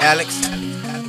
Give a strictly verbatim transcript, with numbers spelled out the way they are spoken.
Alex.